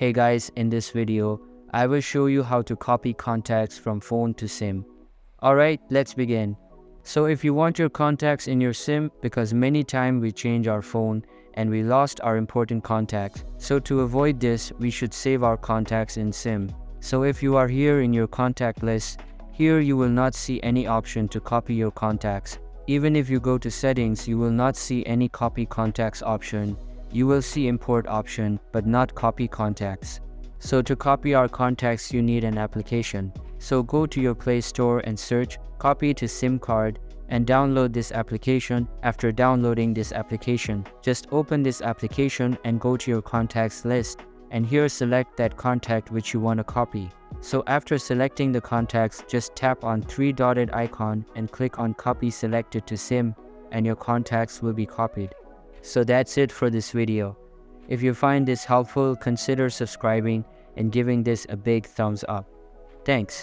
Hey guys, in this video, I will show you how to copy contacts from phone to SIM. Alright, let's begin. So if you want your contacts in your SIM, because many times we change our phone and we lost our important contacts. So to avoid this, we should save our contacts in SIM. So if you are here in your contact list, here you will not see any option to copy your contacts. Even if you go to settings, you will not see any copy contacts option. You will see import option, but not copy contacts. So to copy our contacts, you need an application. So go to your Play Store and search copy to SIM card and download this application. After downloading this application, just open this application and go to your contacts list. And here select that contact which you want to copy. So after selecting the contacts, just tap on three dotted icon and click on copy selected to SIM, and your contacts will be copied. So that's it for this video. If you find this helpful, consider subscribing and giving this a big thumbs up. Thanks.